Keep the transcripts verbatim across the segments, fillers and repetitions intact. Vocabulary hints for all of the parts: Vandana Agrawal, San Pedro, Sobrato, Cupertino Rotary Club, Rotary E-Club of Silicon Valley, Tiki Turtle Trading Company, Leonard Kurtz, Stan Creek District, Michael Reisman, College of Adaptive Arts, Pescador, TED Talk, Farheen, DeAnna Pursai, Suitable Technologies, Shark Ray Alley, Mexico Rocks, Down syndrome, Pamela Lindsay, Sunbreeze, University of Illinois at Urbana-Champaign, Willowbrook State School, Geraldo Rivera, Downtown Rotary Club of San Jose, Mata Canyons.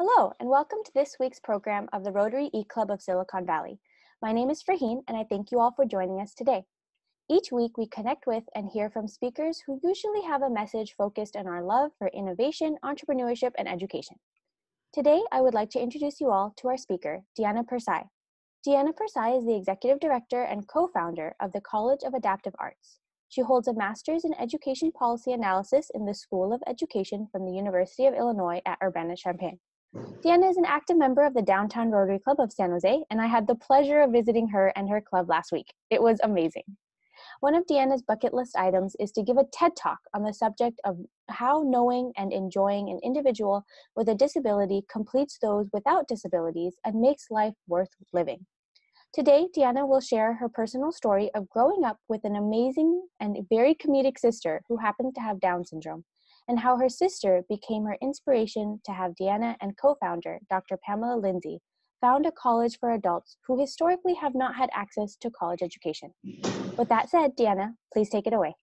Hello, and welcome to this week's program of the Rotary E-Club of Silicon Valley. My name is Farheen, and I thank you all for joining us today. Each week, we connect with and hear from speakers who usually have a message focused on our love for innovation, entrepreneurship, and education. Today, I would like to introduce you all to our speaker, DeAnna Pursai. DeAnna Pursai is the Executive Director and co-founder of the College of Adaptive Arts. She holds a Master's in Education Policy Analysis in the School of Education from the University of Illinois at Urbana-Champaign. DeAnna is an active member of the Downtown Rotary Club of San Jose, and I had the pleasure of visiting her and her club last week. It was amazing. One of DeAnna's bucket list items is to give a TED Talk on the subject of how knowing and enjoying an individual with a disability completes those without disabilities and makes life worth living. Today, DeAnna will share her personal story of growing up with an amazing and very comedic sister who happened to have Down syndrome, and how her sister became her inspiration to have DeAnna and co-founder, Doctor Pamela Lindsay, found a college for adults who historically have not had access to college education. With that said, DeAnna, please take it away.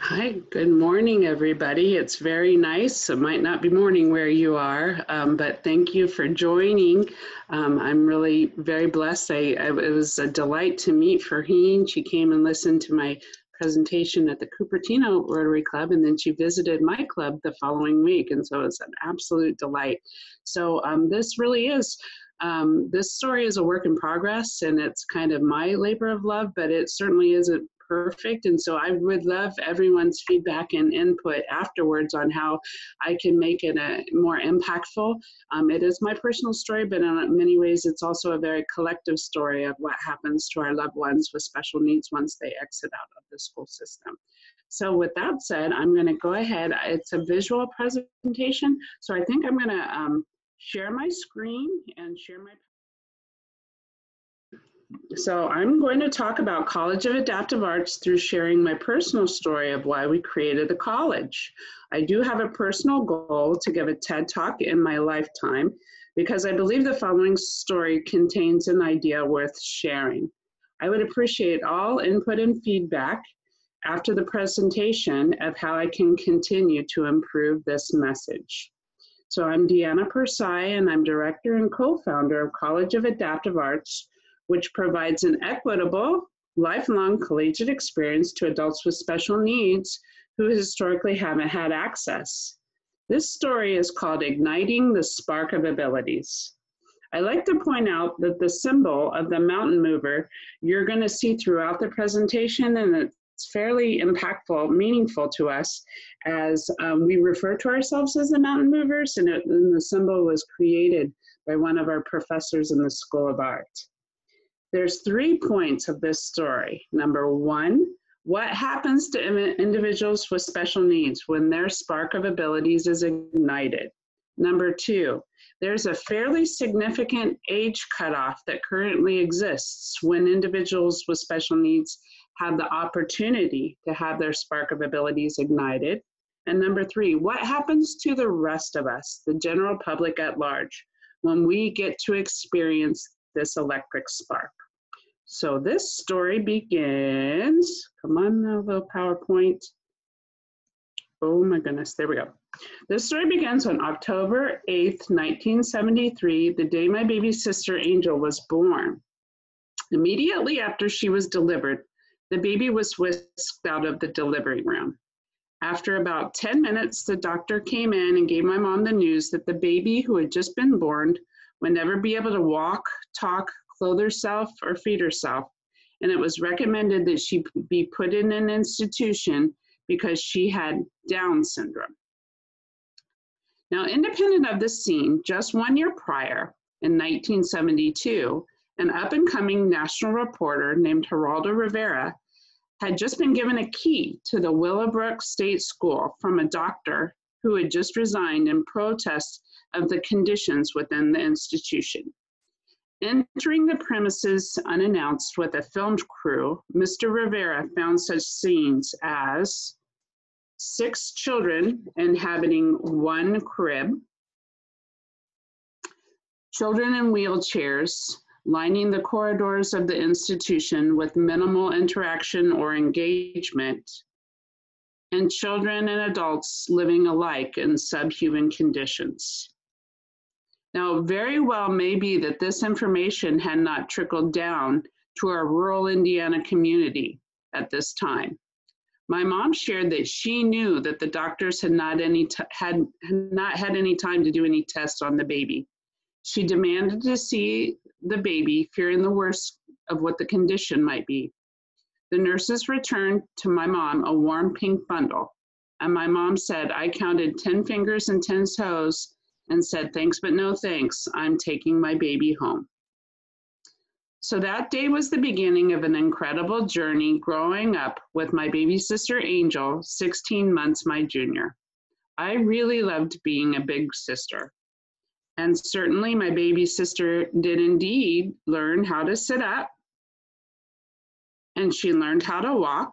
Hi, good morning, everybody. It's very nice. It might not be morning where you are, um, but thank you for joining. Um, I'm really very blessed. I, I, it was a delight to meet Farheen. She came and listened to my presentation at the Cupertino Rotary Club, and then she visited my club the following week, and so it's an absolute delight. So um, this really is, um, this story is a work in progress, and it's kind of my labor of love, but it certainly isn't perfect, and so I would love everyone's feedback and input afterwards on how I can make it a more impactful. Um, it is my personal story, but in many ways it's also a very collective story of what happens to our loved ones with special needs once they exit out of the school system. So with that said, I'm going to go ahead. It's a visual presentation, so I think I'm going to um, share my screen and share my. So I'm going to talk about College of Adaptive Arts through sharing my personal story of why we created the college. I do have a personal goal to give a TED Talk in my lifetime because I believe the following story contains an idea worth sharing. I would appreciate all input and feedback after the presentation of how I can continue to improve this message. So I'm DeAnna Pursai, and I'm director and co-founder of College of Adaptive Arts, which provides an equitable, lifelong collegiate experience to adults with special needs who historically haven't had access. This story is called Igniting the Spark of Abilities. I like to point out that the symbol of the mountain mover you're going to see throughout the presentation, and it's fairly impactful, meaningful to us as um, we refer to ourselves as the mountain movers, and, it, and the symbol was created by one of our professors in the School of Art. There's three points of this story. Number one, what happens to individuals with special needs when their spark of abilities is ignited? Number two, there's a fairly significant age cutoff that currently exists when individuals with special needs have the opportunity to have their spark of abilities ignited. And number three, what happens to the rest of us, the general public at large, when we get to experience this electric spark? So this story begins, come on now, little PowerPoint. Oh my goodness, there we go. This story begins on October eighth, nineteen seventy-three, the day my baby sister Angel was born. Immediately after she was delivered, the baby was whisked out of the delivery room. After about ten minutes, the doctor came in and gave my mom the news that the baby who had just been born would never be able to walk, talk, clothe herself, or feed herself, and it was recommended that she be put in an institution because she had Down syndrome. Now, independent of this scene, just one year prior, in nineteen seventy-two, an up-and-coming national reporter named Geraldo Rivera had just been given a key to the Willowbrook State School from a doctor who had just resigned in protest of the conditions within the institution. Entering the premises unannounced with a film crew, Mister Rivera found such scenes as six children inhabiting one crib, children in wheelchairs lining the corridors of the institution with minimal interaction or engagement, and children and adults living alike in subhuman conditions. Now, very well may be that this information had not trickled down to our rural Indiana community at this time. My mom shared that she knew that the doctors had not any t had, had not had any time to do any tests on the baby. She demanded to see the baby, fearing the worst of what the condition might be. The nurses returned to my mom a warm pink bundle, and my mom said, I counted ten fingers and ten toes and said, thanks, but no thanks. I'm taking my baby home. So that day was the beginning of an incredible journey growing up with my baby sister, Angel, sixteen months my junior. I really loved being a big sister. And certainly my baby sister did indeed learn how to sit up, and she learned how to walk,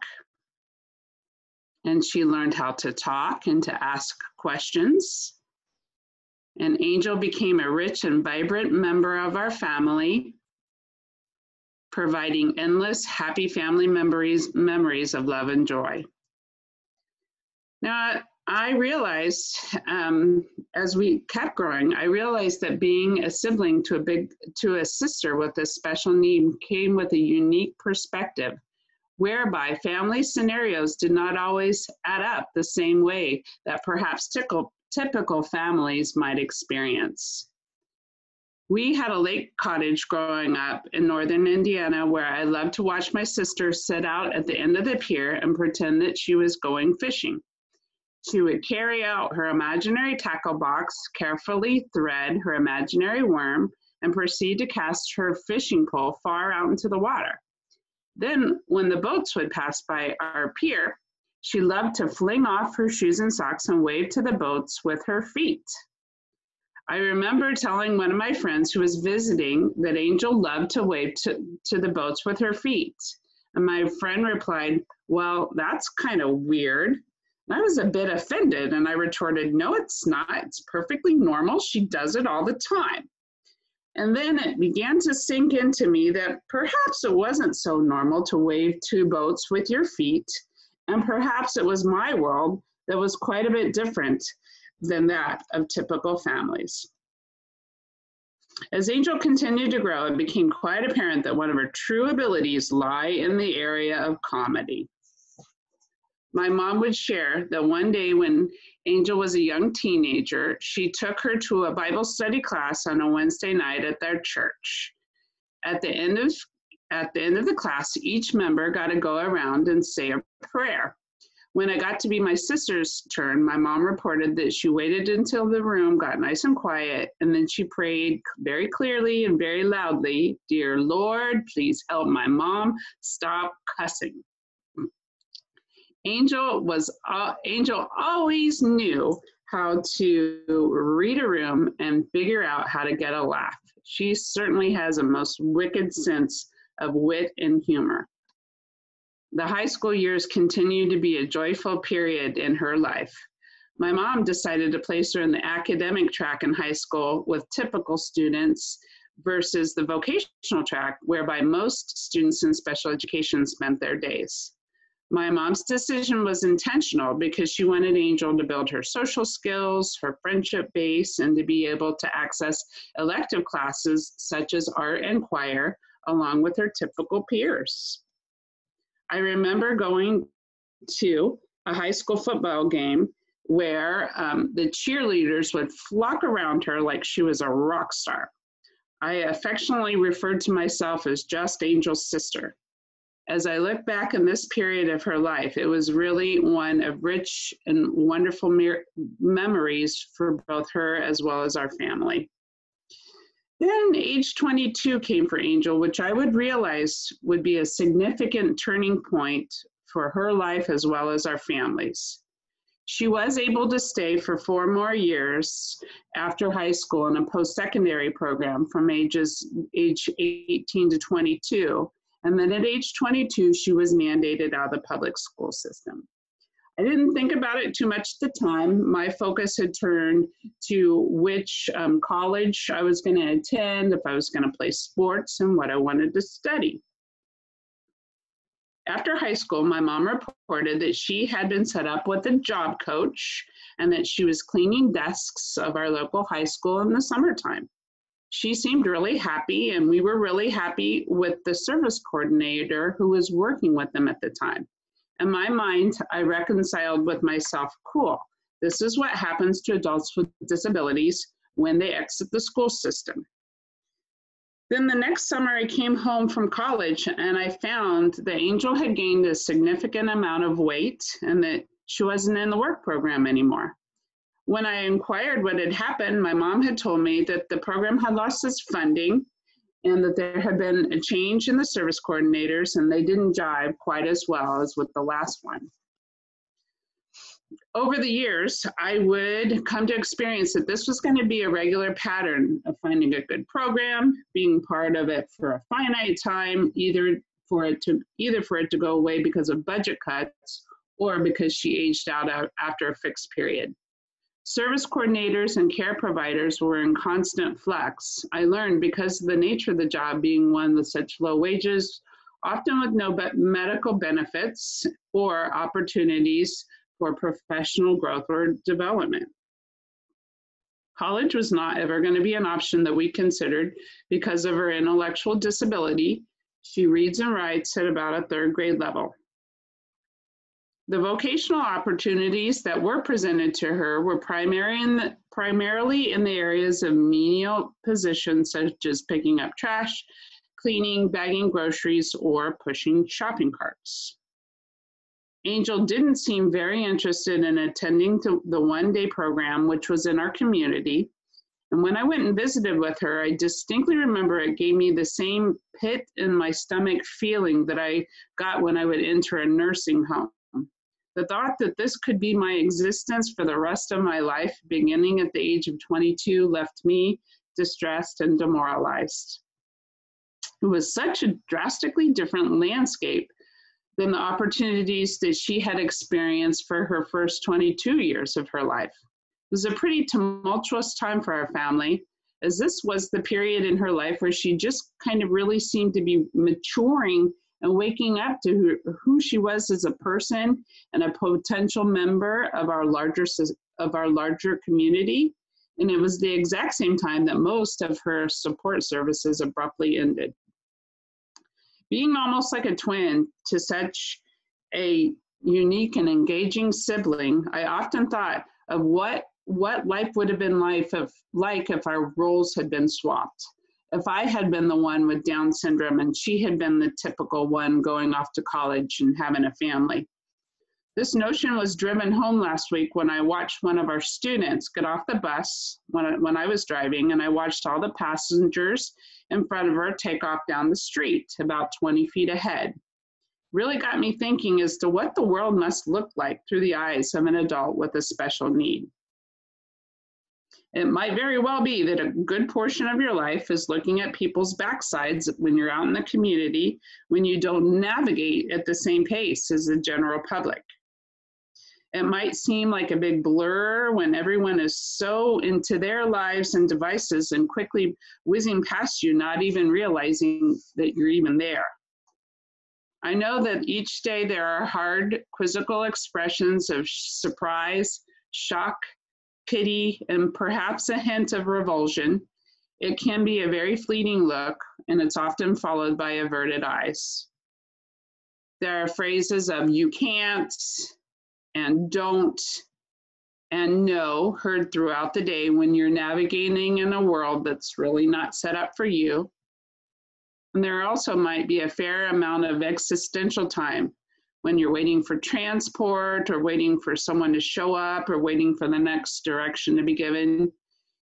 and she learned how to talk and to ask questions. And Angel became a rich and vibrant member of our family, providing endless happy family memories, memories of love and joy. Now, I realized um, as we kept growing, I realized that being a sibling to a big to a sister with a special need came with a unique perspective, whereby family scenarios did not always add up the same way that perhaps typical typical families might experience. We had a lake cottage growing up in northern Indiana where I loved to watch my sister sit out at the end of the pier and pretend that she was going fishing. She would carry out her imaginary tackle box, carefully thread her imaginary worm, and proceed to cast her fishing pole far out into the water. Then, when the boats would pass by our pier, she loved to fling off her shoes and socks and wave to the boats with her feet. I remember telling one of my friends who was visiting that Angel loved to wave to, to the boats with her feet. And my friend replied, well, that's kind of weird. I was a bit offended, and I retorted, no, it's not. It's perfectly normal. She does it all the time. And then it began to sink into me that perhaps it wasn't so normal to wave two boats with your feet, and perhaps it was my world that was quite a bit different than that of typical families. As Angel continued to grow, it became quite apparent that one of her true abilities lie in the area of comedy. My mom would share that one day when Angel was a young teenager, she took her to a Bible study class on a Wednesday night at their church. At the end of, at the end of the class, each member got to go around and say a prayer. When it got to be my sister's turn, my mom reported that she waited until the room got nice and quiet, and then she prayed very clearly and very loudly, "Dear Lord, please help my mom stop cussing." Angel was uh, Angel always knew how to read a room and figure out how to get a laugh. She certainly has a most wicked sense of wit and humor. The high school years continued to be a joyful period in her life. My mom decided to place her in the academic track in high school with typical students versus the vocational track, whereby most students in special education spent their days. My mom's decision was intentional because she wanted Angel to build her social skills, her friendship base, and to be able to access elective classes such as art and choir, along with her typical peers. I remember going to a high school football game where um, the cheerleaders would flock around her like she was a rock star. I affectionately referred to myself as just Angel's sister. As I look back in this period of her life, it was really one of rich and wonderful me memories for both her as well as our family. Then age twenty-two came for Angel, which I would realize would be a significant turning point for her life as well as our family's. She was able to stay for four more years after high school in a post-secondary program from ages age eighteen to twenty-two. And then at age twenty-two, she was mandated out of the public school system. I didn't think about it too much at the time. My focus had turned to which um, college I was going to attend, if I was going to play sports, and what I wanted to study. After high school, my mom reported that she had been set up with a job coach and that she was cleaning desks of our local high school in the summertime. she seemed really happy, and we were really happy with the service coordinator who was working with them at the time. In my mind, I reconciled with myself, cool, this is what happens to adults with disabilities when they exit the school system. Then the next summer I came home from college and I found that Angel had gained a significant amount of weight and that she wasn't in the work program anymore. When I inquired what had happened, my mom had told me that the program had lost its funding and that there had been a change in the service coordinators and they didn't jive quite as well as with the last one. Over the years, I would come to experience that this was going to be a regular pattern of finding a good program, being part of it for a finite time, either for it to, either for it to go away because of budget cuts or because she aged out after a fixed period. Service coordinators and care providers were in constant flux. I learned because of the nature of the job being one with such low wages, often with no medical benefits or opportunities for professional growth or development. College was not ever going to be an option that we considered because of her intellectual disability. She reads and writes at about a third grade level. The vocational opportunities that were presented to her were primary in the, primarily in the areas of menial positions such as picking up trash, cleaning, bagging groceries, or pushing shopping carts. Angel didn't seem very interested in attending to the one-day program which was in our community, and when I went and visited with her, I distinctly remember it gave me the same pit in my stomach feeling that I got when I would enter a nursing home. The thought that this could be my existence for the rest of my life, beginning at the age of twenty-two, left me distressed and demoralized. It was such a drastically different landscape than the opportunities that she had experienced for her first twenty-two years of her life. It was a pretty tumultuous time for our family, as this was the period in her life where she just kind of really seemed to be maturing and waking up to who she was as a person and a potential member of our larger of our larger community. And it was the exact same time that most of her support services abruptly ended. Being almost like a twin to such a unique and engaging sibling, I often thought of what, what life would have been life if, like if our roles had been swapped. If I had been the one with Down syndrome and she had been the typical one going off to college and having a family. This notion was driven home last week when I watched one of our students get off the bus when I, when I was driving, and I watched all the passengers in front of her take off down the street about twenty feet ahead. Really got me thinking as to what the world must look like through the eyes of an adult with a special need. It might very well be that a good portion of your life is looking at people's backsides when you're out in the community, when you don't navigate at the same pace as the general public. It might seem like a big blur when everyone is so into their lives and devices and quickly whizzing past you, not even realizing that you're even there. I know that each day there are hard, quizzical expressions of surprise, shock, pity, and perhaps a hint of revulsion. It can be a very fleeting look, and it's often followed by averted eyes. There are phrases of "you can't" and "don't" and "no" heard throughout the day when you're navigating in a world that's really not set up for you. And there also might be a fair amount of existential time when you're waiting for transport or waiting for someone to show up or waiting for the next direction to be given.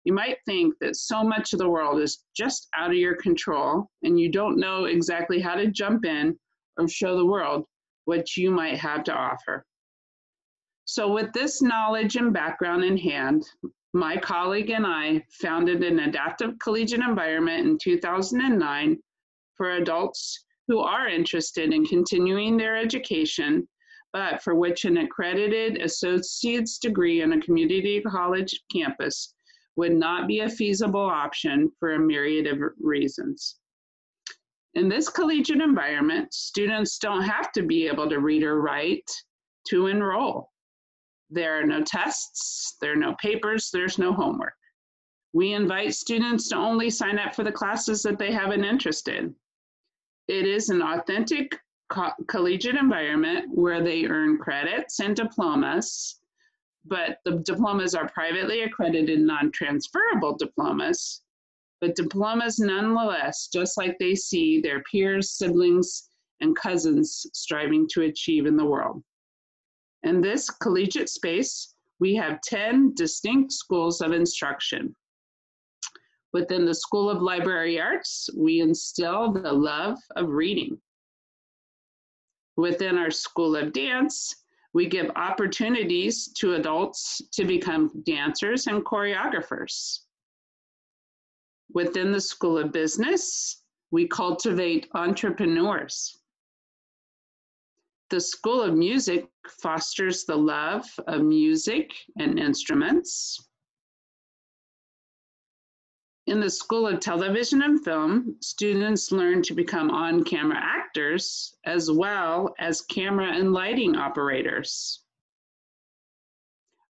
You might think that so much of the world is just out of your control and you don't know exactly how to jump in or show the world what you might have to offer. So with this knowledge and background in hand, my colleague and I founded an adaptive collegiate environment in two thousand nine for adults who are interested in continuing their education, but for which an accredited associate's degree on a community college campus would not be a feasible option for a myriad of reasons. In this collegiate environment, students don't have to be able to read or write to enroll. There are no tests, there are no papers, there's no homework. We invite students to only sign up for the classes that they have an interest in. It is an authentic co- collegiate environment where they earn credits and diplomas, but the diplomas are privately accredited non-transferable diplomas, but diplomas nonetheless, just like they see their peers, siblings, and cousins striving to achieve in the world. In this collegiate space, we have ten distinct schools of instruction. Within the School of Library Arts, we instill the love of reading. Within our School of Dance, we give opportunities to adults to become dancers and choreographers. Within the School of Business, we cultivate entrepreneurs. The School of Music fosters the love of music and instruments. In the School of Television and Film, students learn to become on-camera actors as well as camera and lighting operators.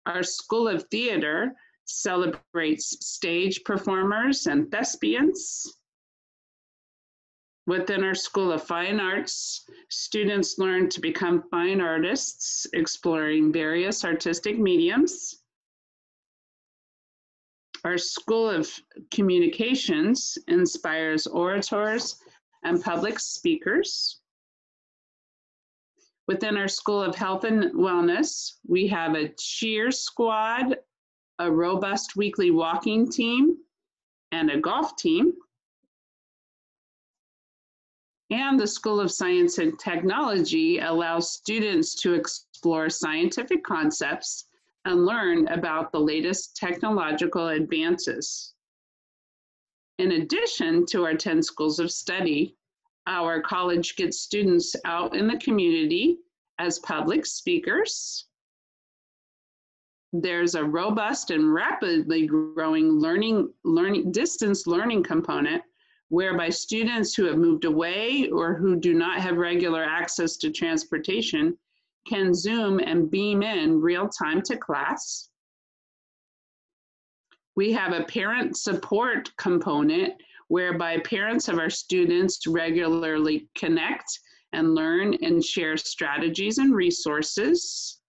Our School of Theater celebrates stage performers and thespians. Within our School of Fine Arts, students learn to become fine artists, exploring various artistic mediums. Our School of Communications inspires orators and public speakers. Within our School of Health and Wellness, we have a cheer squad, a robust weekly walking team, and a golf team. And the School of Science and Technology allows students to explore scientific concepts and learn about the latest technological advances. In addition to our ten schools of study, our college gets students out in the community as public speakers. There's a robust and rapidly growing learning, learning, distance learning component, whereby students who have moved away or who do not have regular access to transportation can Zoom and beam in real time to class. We have a parent support component whereby parents of our students regularly connect and learn and share strategies and resources.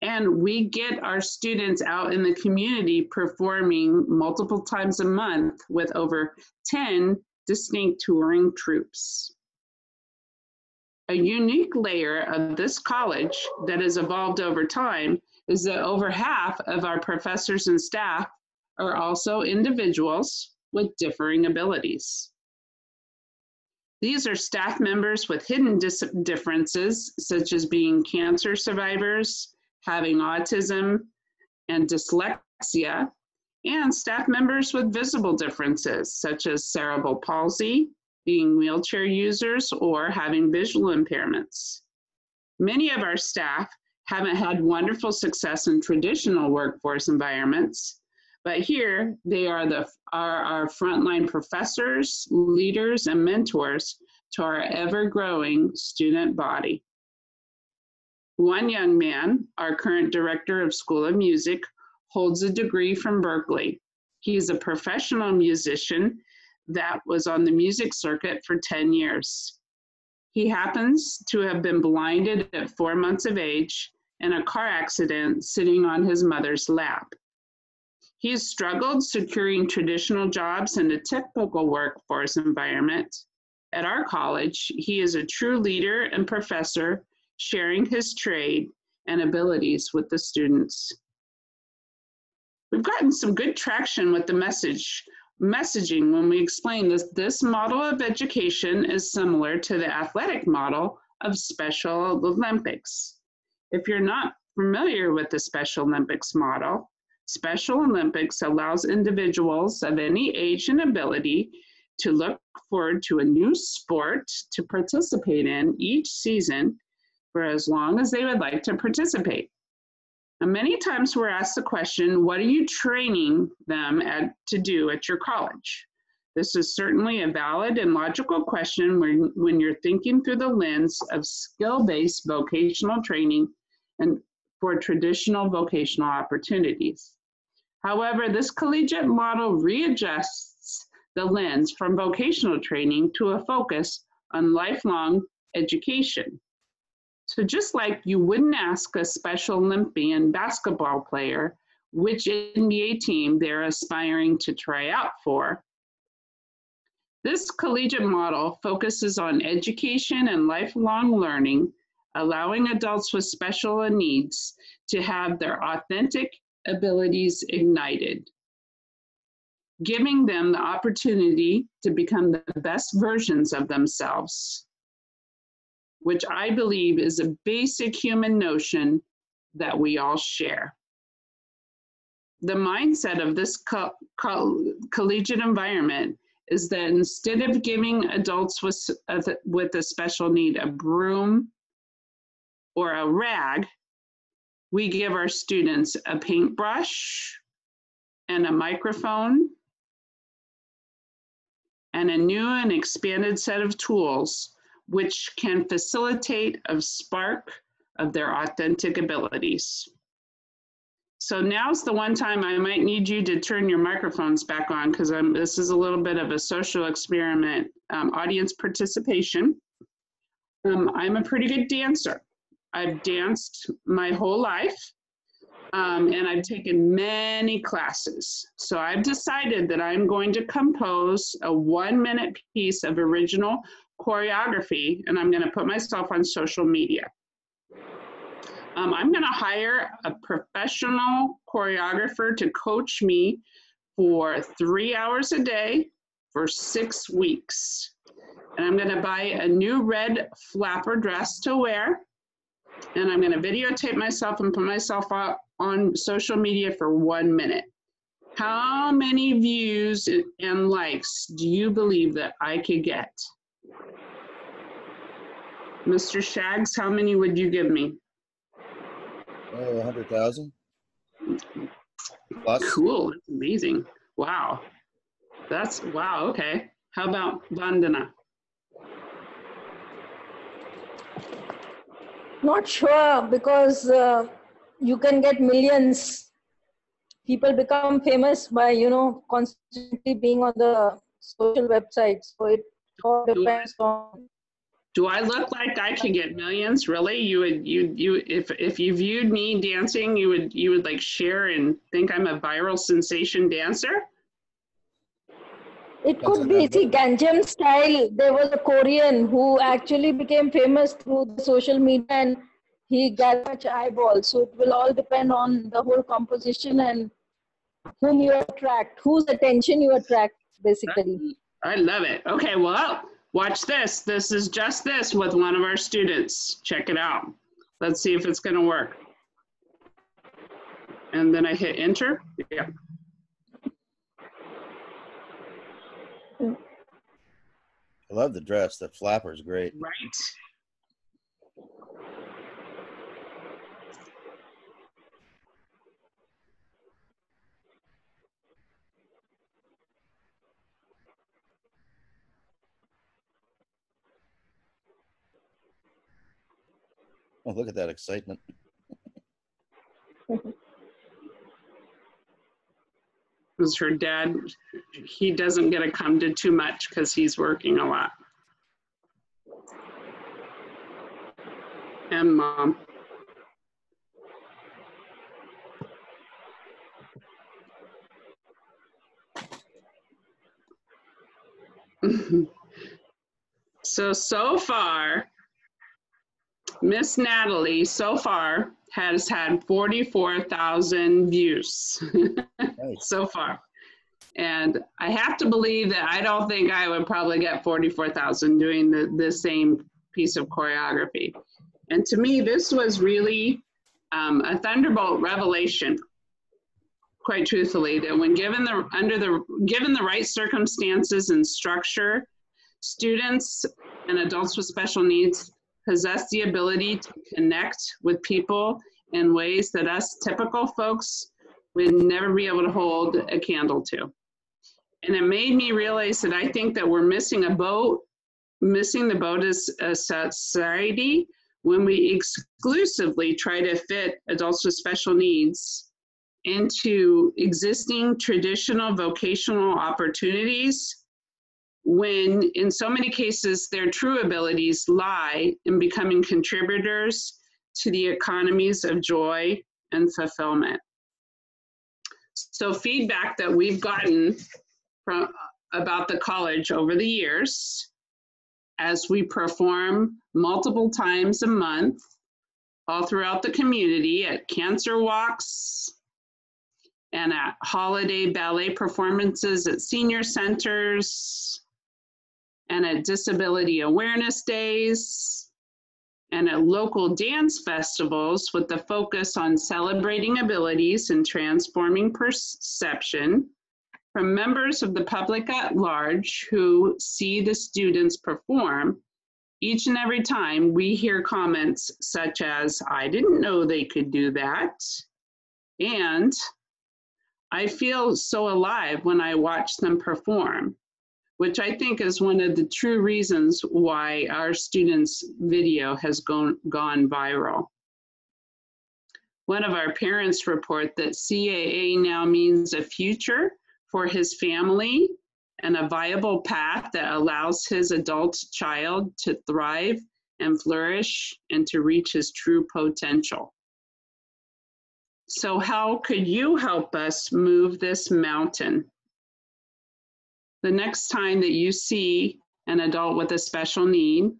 And we get our students out in the community performing multiple times a month with over ten distinct touring troupes. A unique layer of this college that has evolved over time is that over half of our professors and staff are also individuals with differing abilities. These are staff members with hidden dis- differences, such as being cancer survivors, having autism and dyslexia, and staff members with visible differences, such as cerebral palsy, being wheelchair users, or having visual impairments. Many of our staff haven't had wonderful success in traditional workforce environments, but here they are, the, are our frontline professors, leaders, and mentors to our ever-growing student body. One young man, our current director of School of Music, holds a degree from Berkeley. He is a professional musician that was on the music circuit for ten years. He happens to have been blinded at four months of age in a car accident sitting on his mother's lap. He has struggled securing traditional jobs in a typical workforce environment. At our college, he is a true leader and professor, sharing his trade and abilities with the students. We've gotten some good traction with the message messaging when we explain this, this model of education is similar to the athletic model of Special Olympics. If you're not familiar with the Special Olympics model, Special Olympics allows individuals of any age and ability to look forward to a new sport to participate in each season for as long as they would like to participate. And many times we're asked the question, what are you training them at, to do at your college? This is certainly a valid and logical question when, when you're thinking through the lens of skill-based vocational training and for traditional vocational opportunities. However, this collegiate model readjusts the lens from vocational training to a focus on lifelong education. So just like you wouldn't ask a Special Olympian basketball player which N B A team they're aspiring to try out for, this collegiate model focuses on education and lifelong learning, allowing adults with special needs to have their authentic abilities ignited, giving them the opportunity to become the best versions of themselves, which I believe is a basic human notion that we all share. The mindset of this co co collegiate environment is that instead of giving adults with, uh, with a special need a broom or a rag, we give our students a paintbrush and a microphone and a new and expanded set of tools which can facilitate a spark of their authentic abilities. So now's the one time I might need you to turn your microphones back on, because this is a little bit of a social experiment, um, audience participation. Um, I'm a pretty good dancer. I've danced my whole life, um, and I've taken many classes. So I've decided that I'm going to compose a one-minute piece of original choreography, and I'm going to put myself on social media. Um, I'm going to hire a professional choreographer to coach me for three hours a day for six weeks. And I'm going to buy a new red flapper dress to wear. And I'm going to videotape myself and put myself on social media for one minute. How many views and likes do you believe that I could get? Mister Shags, how many would you give me? Oh, one hundred thousand? Cool. That's amazing. Wow. That's, wow, okay. How about Vandana? Not sure, because uh, you can get millions. People become famous by, you know, constantly being on the social websites. So it all depends on. Do I look like I could get millions? Really? You would, you, you, if, if you viewed me dancing, you would, you would like share and think I'm a viral sensation dancer? It could be. See, Gangnam Style, there was a Korean who actually became famous through the social media and he got much eyeballs. So it will all depend on the whole composition and whom you attract, whose attention you attract, basically. I love it. Okay, well, watch this. This is just this with one of our students. Check it out. Let's see if it's going to work. And then I hit enter. Yeah. I love the dress. The flapper is great. Right. Oh, look at that excitement. Was her dad, he doesn't get to come to too much because he's working a lot. And mom. so, so far, Miss Natalie, so far, has had forty-four thousand views so far. And I have to believe that I don't think I would probably get forty-four thousand doing the, the same piece of choreography. And to me, this was really um, a thunderbolt revelation, quite truthfully, that when given the, under the, given the right circumstances and structure, students and adults with special needs possess the ability to connect with people in ways that us typical folks would never be able to hold a candle to. And it made me realize that I think that we're missing a boat, missing the boat as a society when we exclusively try to fit adults with special needs into existing traditional vocational opportunities when in so many cases their true abilities lie in becoming contributors to the economies of joy and fulfillment. So feedback that we've gotten from about the college over the years, as we perform multiple times a month all throughout the community at cancer walks and at holiday ballet performances at senior centers and at disability awareness days and at local dance festivals with the focus on celebrating abilities and transforming perception from members of the public at large who see the students perform. Each and every time we hear comments such as, "I didn't know they could do that," and "I feel so alive when I watch them perform," which I think is one of the true reasons why our students' video has gone, gone viral. One of our parents report that C A A now means a future for his family and a viable path that allows his adult child to thrive and flourish and to reach his true potential. So how could you help us move this mountain? The next time that you see an adult with a special need,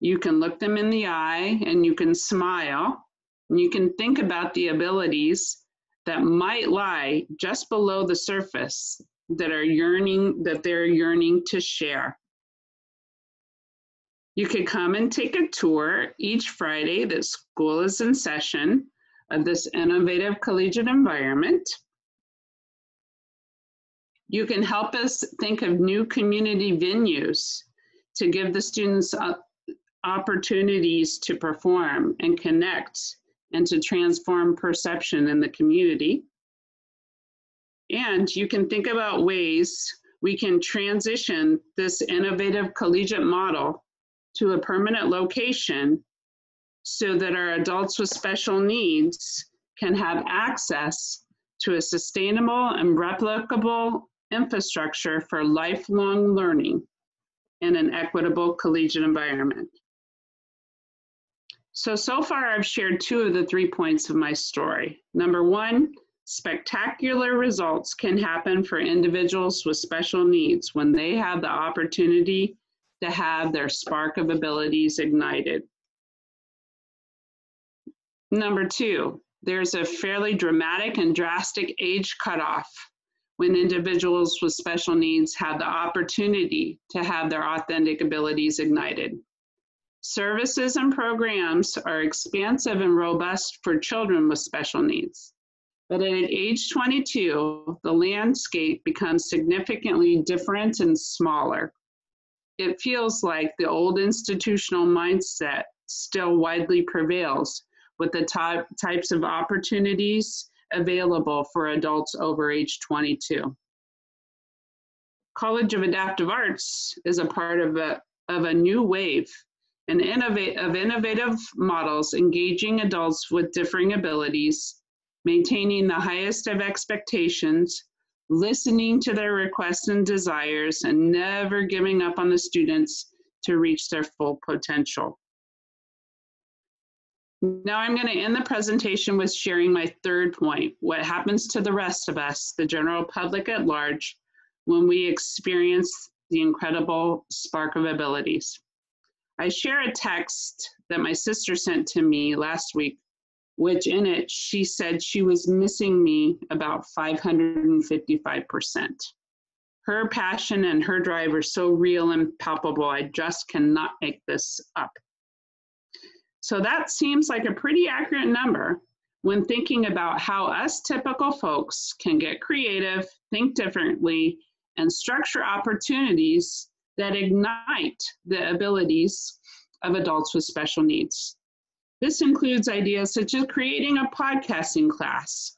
you can look them in the eye and you can smile and you can think about the abilities that might lie just below the surface that are yearning, that they're yearning to share. You could come and take a tour each Friday that school is in session of this innovative collegiate environment. You can help us think of new community venues to give the students opportunities to perform and connect and to transform perception in the community. And you can think about ways we can transition this innovative collegiate model to a permanent location so that our adults with special needs can have access to a sustainable and replicable infrastructure for lifelong learning in an equitable collegiate environment. So, so far I've shared two of the three points of my story. Number one, spectacular results can happen for individuals with special needs when they have the opportunity to have their spark of abilities ignited. Number two, there's a fairly dramatic and drastic age cutoff when individuals with special needs have the opportunity to have their authentic abilities ignited. Services and programs are expansive and robust for children with special needs. But at age twenty-two, the landscape becomes significantly different and smaller. It feels like the old institutional mindset still widely prevails with the ty- types of opportunities available for adults over age twenty-two. College of Adaptive Arts is a part of a, of a new wave and innovate, of innovative models engaging adults with differing abilities, maintaining the highest of expectations, listening to their requests and desires, and never giving up on the students to reach their full potential. Now I'm going to end the presentation with sharing my third point, what happens to the rest of us, the general public at large, when we experience the incredible spark of abilities. I share a text that my sister sent to me last week, which in it she said she was missing me about five hundred fifty-five percent. Her passion and her drive are so real and palpable, I just cannot make this up. So that seems like a pretty accurate number when thinking about how us typical folks can get creative, think differently, and structure opportunities that ignite the abilities of adults with special needs. This includes ideas such as creating a podcasting class,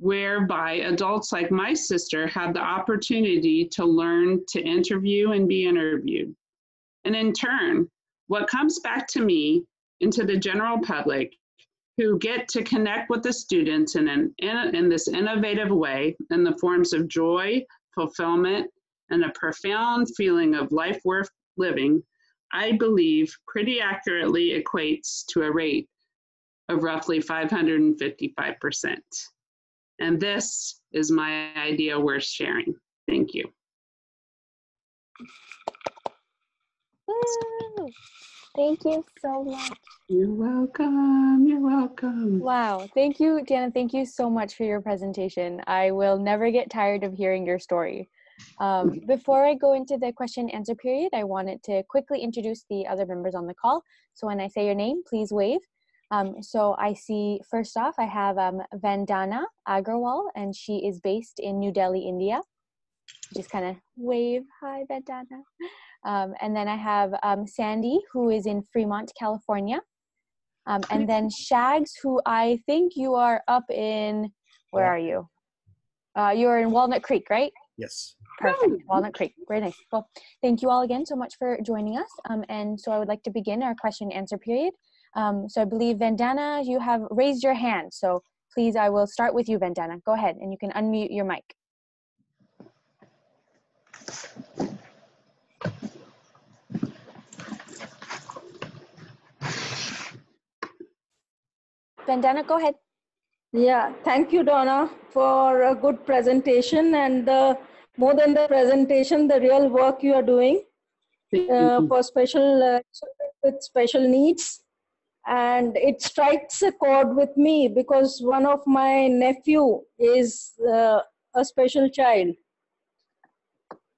whereby adults like my sister have the opportunity to learn to interview and be interviewed. And in turn, what comes back to me and to the general public who get to connect with the students in, an, in, in this innovative way in the forms of joy, fulfillment, and a profound feeling of life worth living, I believe pretty accurately equates to a rate of roughly five hundred fifty-five percent. And this is my idea worth sharing. Thank you. Woo. Thank you so much. You're welcome. You're welcome. Wow. Thank you, DeAnna. Thank you so much for your presentation. I will never get tired of hearing your story. Um, before I go into the question and answer period, I wanted to quickly introduce the other members on the call. So when I say your name, please wave. Um, so I see, first off, I have um, Vandana Agrawal, and she is based in New Delhi, India. Just kind of wave, hi Vandana. Um, and then I have um, Sandy, who is in Fremont, California. Um, and then Shags, who I think you are up in, where are you? Uh, you're in Walnut Creek, right? Yes. Perfect. Walnut Creek. Very nice. Well, thank you all again so much for joining us. Um, and so I would like to begin our question and answer period. Um, so I believe, Vandana, you have raised your hand. So please, I will start with you, Vandana. Go ahead, and you can unmute your mic. Vandana, go ahead. Yeah, thank you, Donna, for a good presentation, and the, more than the presentation, the real work you are doing uh, for special uh, with special needs. And it strikes a chord with me because one of my nephew is uh, a special child.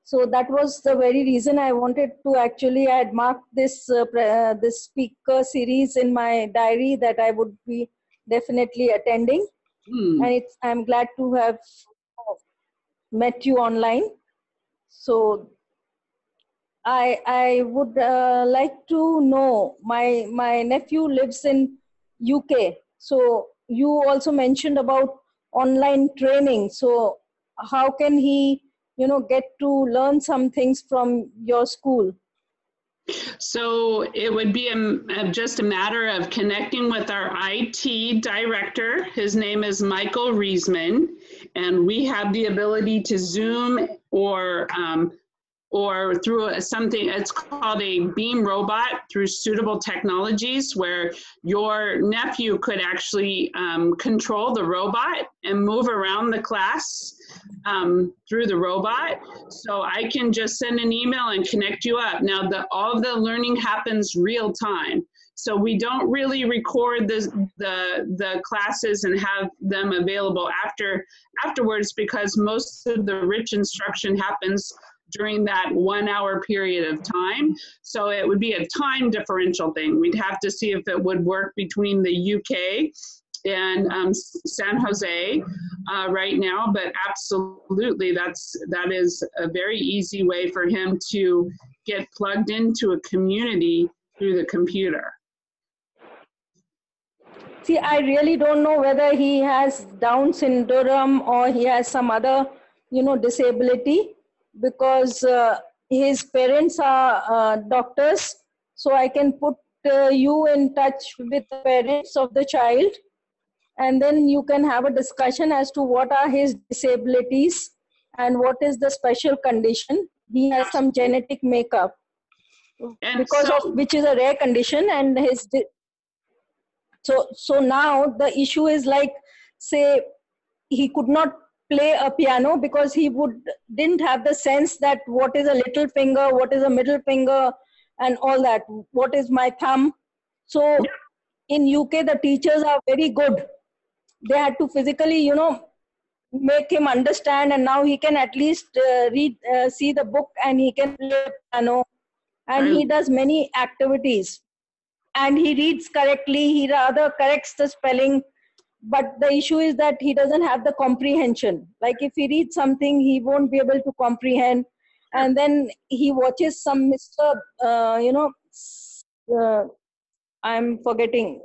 So that was the very reason I wanted to actually, I had marked this uh, uh, this speaker series in my diary that I would be definitely attending, mm. and it's, I'm glad to have met you online. So I I would uh, like to know, my my nephew lives in U K. So you also mentioned about online training. So how can he, you know, get to learn some things from your school? So it would be a, just a matter of connecting with our I T director. His name is Michael Reisman, and we have the ability to Zoom or um, or through a, something, it's called a beam robot through Suitable Technologies, where your nephew could actually um, control the robot and move around the class um, through the robot. So I can just send an email and connect you up. Now, the, all of the learning happens real time. So we don't really record the, the, the classes and have them available after afterwards, because most of the rich instruction happens during that one hour period of time. So it would be a time differential thing. We'd have to see if it would work between the U K and um, San Jose uh, right now, but absolutely, that's, that is a very easy way for him to get plugged into a community through the computer. See, I really don't know whether he has Down syndrome or he has some other, you know, disability, because uh, his parents are uh, doctors. So I can put uh, you in touch with the parents of the child, and then you can have a discussion as to what are his disabilities and what is the special condition. He has some genetic makeup, and because so of which is a rare condition, and his so so now the issue is, like, say he could not play a piano because he would didn't have the sense that what is a little finger, what is a middle finger, and all that, what is my thumb. So in U K, the teachers are very good. They had to physically, you know, make him understand, and now he can at least uh, read, uh, see the book, and he can play piano, and mm. he does many activities, and he reads correctly, he rather corrects the spelling. But the issue is that he doesn't have the comprehension. Like, if he reads something, he won't be able to comprehend. And then he watches some Mister, uh, you know, uh, I'm forgetting,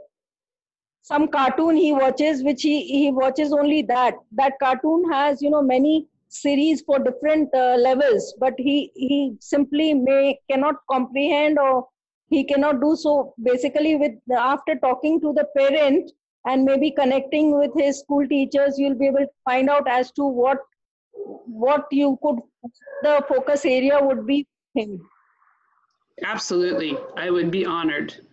some cartoon he watches, which he, he watches only that. That cartoon has, you know, many series for different uh, levels, but he, he simply may cannot comprehend, or he cannot do so. Basically, with after talking to the parent, and maybe connecting with his school teachers, you'll be able to find out as to what what you could, the focus area would be him. Absolutely, I would be honored.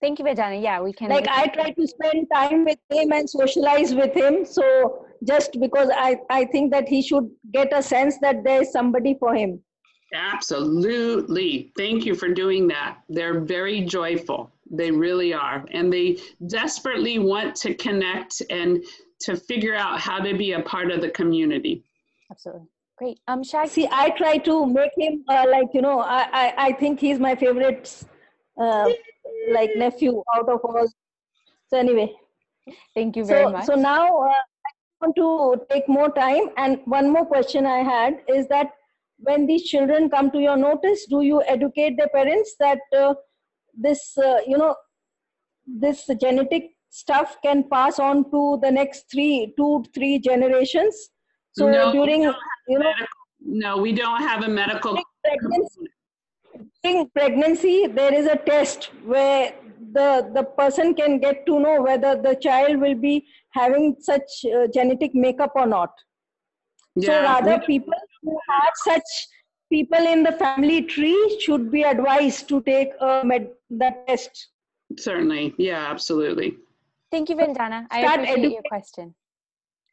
Thank you, Vandana. Yeah, we can. Like I try to spend time with him and socialize with him. So just because I, I think that he should get a sense that there is somebody for him. Absolutely. Thank you for doing that. They're very joyful. They really are. And they desperately want to connect and to figure out how to be a part of the community. Absolutely. Great. Um, Shag. See, I try to make him uh, like, you know, I, I, I think he's my favorite uh, like nephew out of all. So anyway. Thank you very so, much. So now uh, I want to take more time. And one more question I had is that when these children come to your notice, do you educate their parents that uh, this, uh, you know, this genetic stuff can pass on to the next three, two, three generations? So no, during, you know, medical, no, we don't have a medical pregnancy. During pregnancy, there is a test where the the person can get to know whether the child will be having such uh, genetic makeup or not. Yeah, so rather people who have such people in the family tree should be advised to take a med the test. Certainly. Yeah, absolutely. Thank you, Vandana. I Start appreciate your question.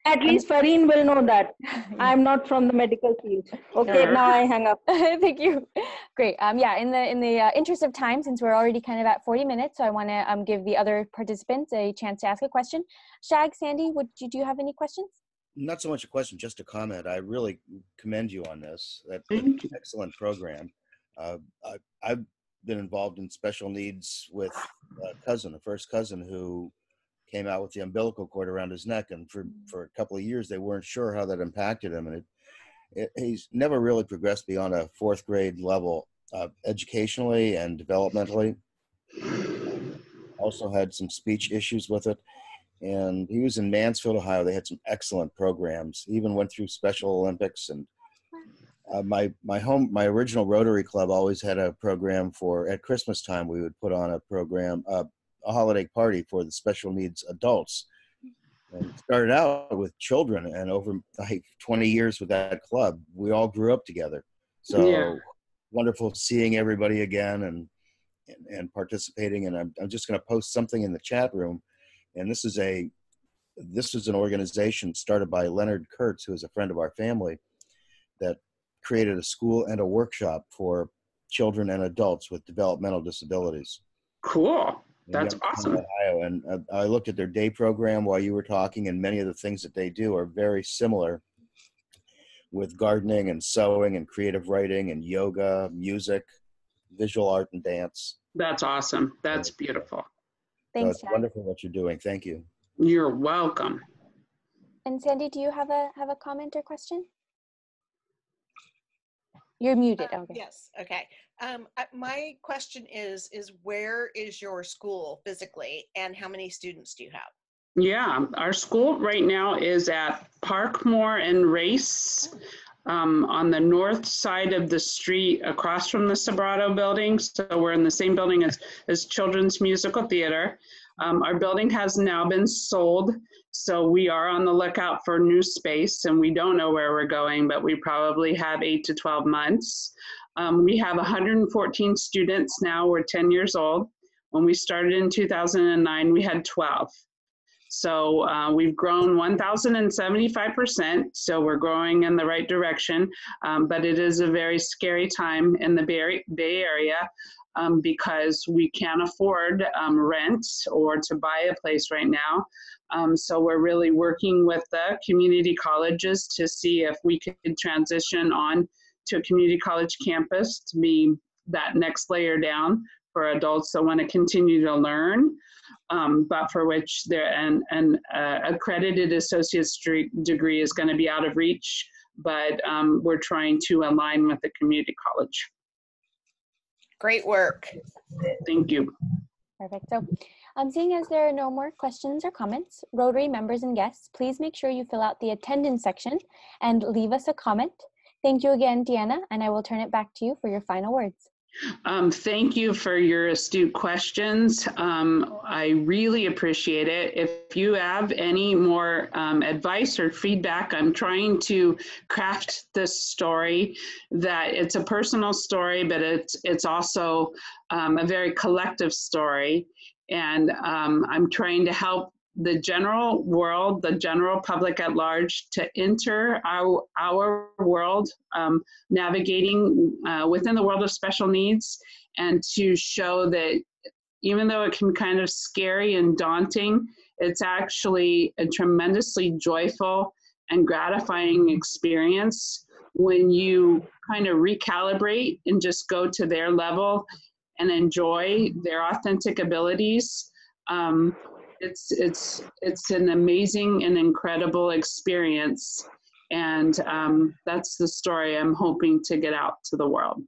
At least Farheen will know that. I'm not from the medical field. Okay, sure. Now I hang up. Thank you. Great. Um, yeah, in the in the uh, interest of time, since we're already kind of at forty minutes, so I want to um, give the other participants a chance to ask a question. Shag, Sandy, would you, do you have any questions? Not so much a question, just a comment. I really commend you on this. That's an excellent program. Uh, I, I've been involved in special needs with a cousin, a first cousin who came out with the umbilical cord around his neck, and for, for a couple of years, they weren't sure how that impacted him. And it, it, he's never really progressed beyond a fourth grade level uh, educationally and developmentally. Also had some speech issues with it. And he was in Mansfield, Ohio. They had some excellent programs. He even went through Special Olympics. And uh, my my home my original Rotary Club always had a program for at Christmas time. We would put on a program, uh, a holiday party for the special needs adults. And started out with children, and over like twenty years with that club, we all grew up together. So yeah. Wonderful seeing everybody again and and, and participating. And I'm I'm just going to post something in the chat room. And this is a, this is an organization started by Leonard Kurtz, who is a friend of our family, that created a school and a workshop for children and adults with developmental disabilities. Cool. That's awesome. Ohio. And uh, I looked at their day program while you were talking, and many of the things that they do are very similar with gardening and sewing and creative writing and yoga, music, visual art and dance. That's awesome. That's beautiful. So it's wonderful what you're doing. Thank you. You're welcome. And Sandy, do you have a have a comment or question? You're muted. Um, okay. Yes. Okay. Um, my question is is where is your school physically, and how many students do you have? Yeah, our school right now is at Parkmore and Race, um, on the north side of the street, across from the Sobrato building. So we're in the same building as, as Children's Musical Theater. Um, our building has now been sold, so we are on the lookout for new space, and we don't know where we're going, but we probably have eight to twelve months. Um, we have one hundred fourteen students now. We're ten years old. When we started in two thousand nine, we had twelve. So uh, we've grown one thousand seventy-five percent, so we're growing in the right direction, um, but it is a very scary time in the Bay, Bay Area um, because we can't afford um, rent or to buy a place right now. Um, so we're really working with the community colleges to see if we could transition on to a community college campus to be that next layer down for adults that want to continue to learn. Um, but for which there an, an uh, accredited associate's degree is going to be out of reach, but um, we're trying to align with the community college. Great work. Thank you. Perfect. So um, seeing as there are no more questions or comments, Rotary members and guests, please make sure you fill out the attendance section and leave us a comment. Thank you again, DeAnna, and I will turn it back to you for your final words. Um, thank you for your astute questions. Um, I really appreciate it. If you have any more um, advice or feedback, I'm trying to craft this story that it's a personal story, but it's, it's also um, a very collective story. And um, I'm trying to help the general world, the general public at large, to enter our, our world, um, navigating uh, within the world of special needs, and to show that even though it can be kind of scary and daunting, it's actually a tremendously joyful and gratifying experience when you kind of recalibrate and just go to their level and enjoy their authentic abilities. Um, It's, it's, it's an amazing and incredible experience, and um, that's the story I'm hoping to get out to the world.